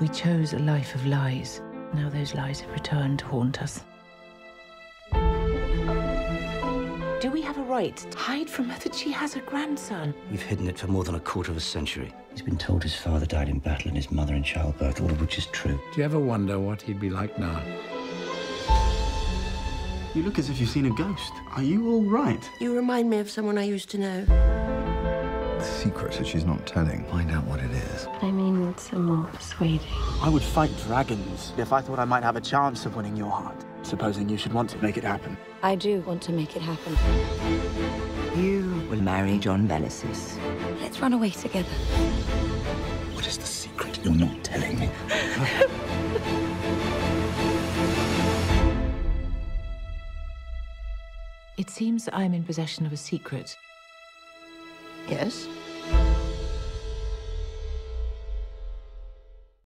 We chose a life of lies. Now those lies have returned to haunt us. Do we have a right to hide from her that she has a grandson? We've hidden it for more than a quarter of a century. He's been told his father died in battle and his mother in childbirth, all of which is true. Do you ever wonder what he'd be like now? You look as if you've seen a ghost. Are you all right? You remind me of someone I used to know. The secret that she's not telling. Find out what it is. I mean, it's a more persuading. I would fight dragons if I thought I might have a chance of winning your heart. Supposing you should want to make it happen. I do want to make it happen. You will marry John Bellasis. Let's run away together. What is the secret you're not telling me? It seems I'm in possession of a secret. Yes?